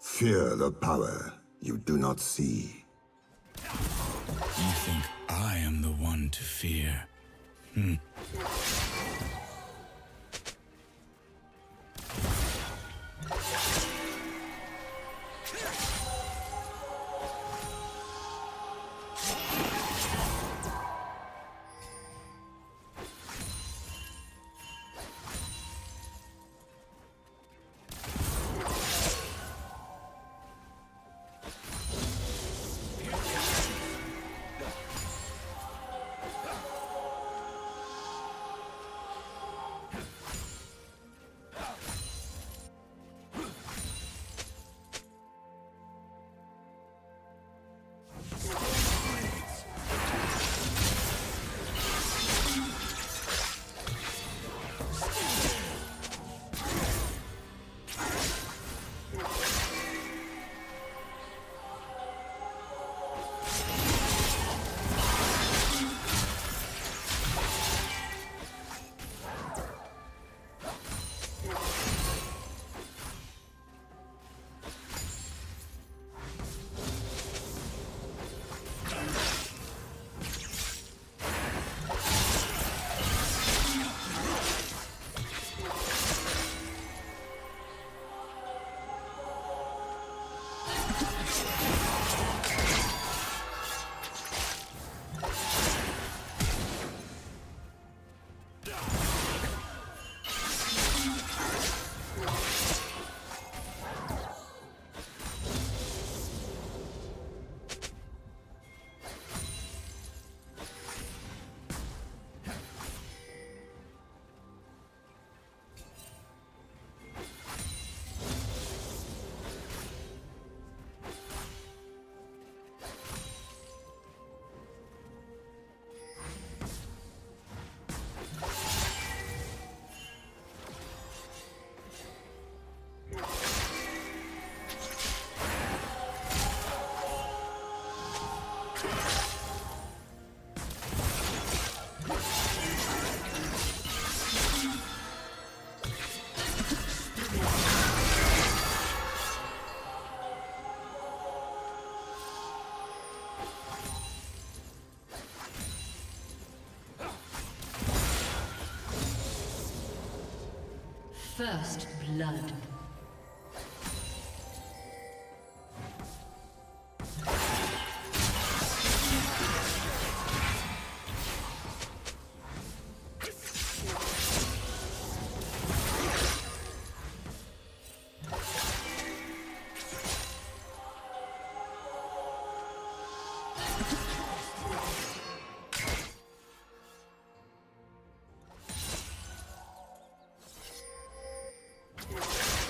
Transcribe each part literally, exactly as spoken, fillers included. Fear the power you do not see. You think I am the one to fear? Hmm. First blood. You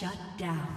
Shut down.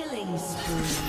Killing spree.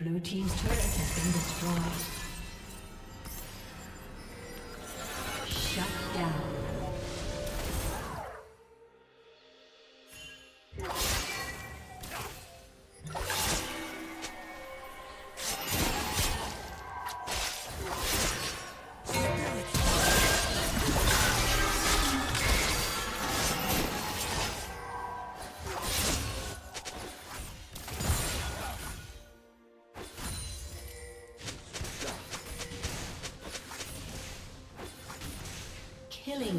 Blue team's turret has been destroyed. Killing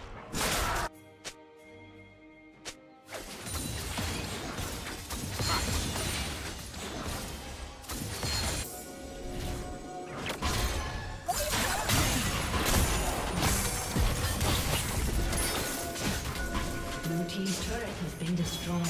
Team's turret has been destroyed.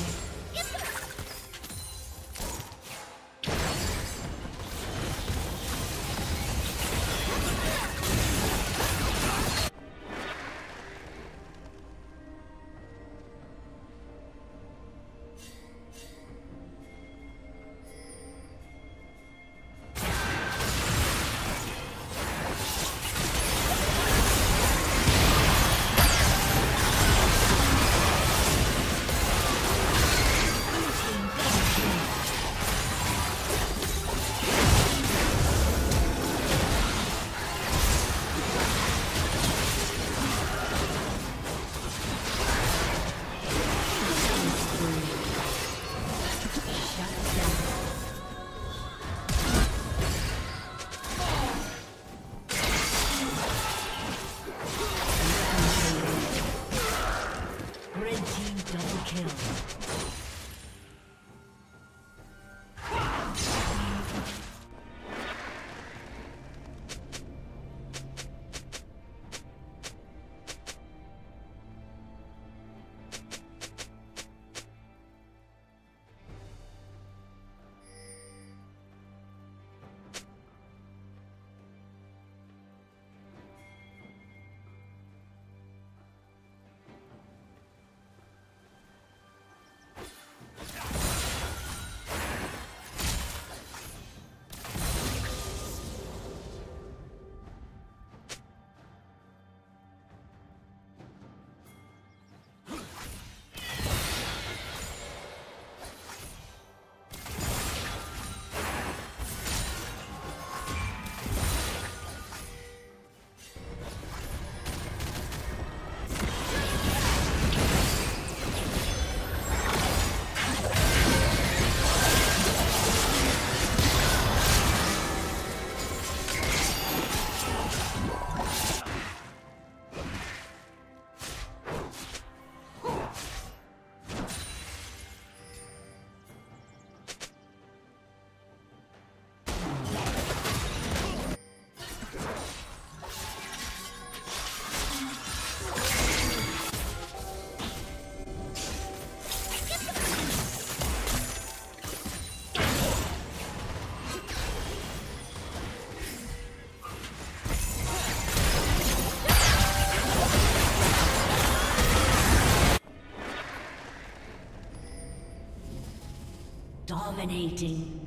Dominating.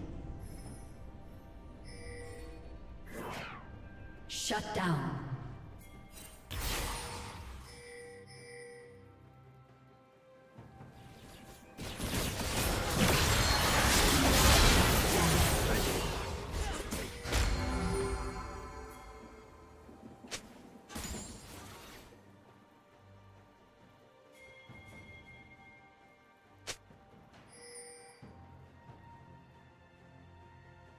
Shut down.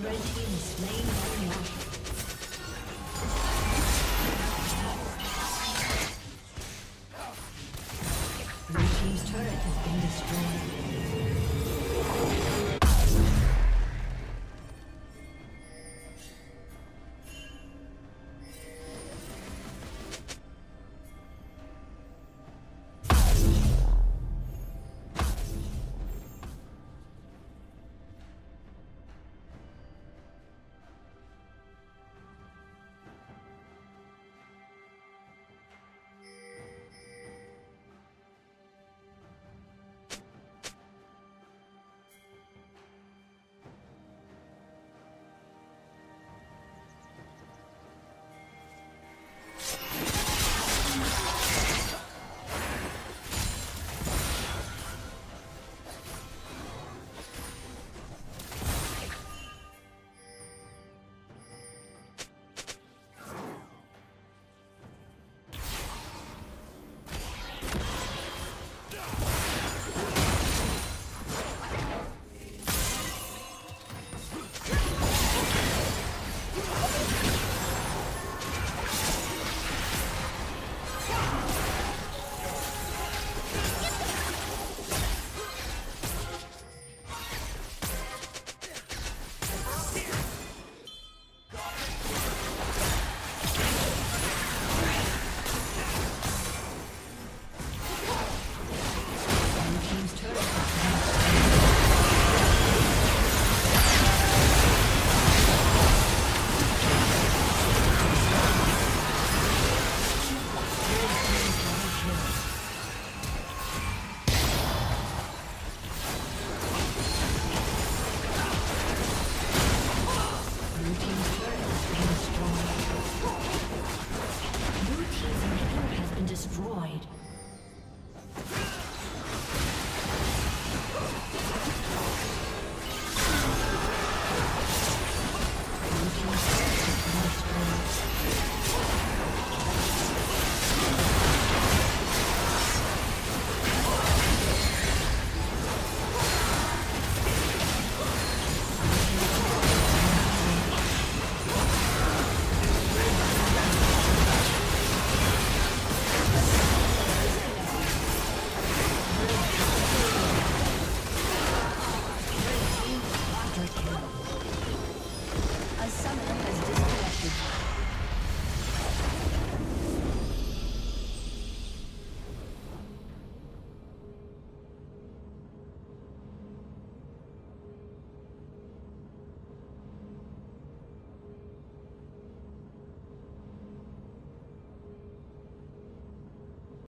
Red team is slain by Yasha. destroyed.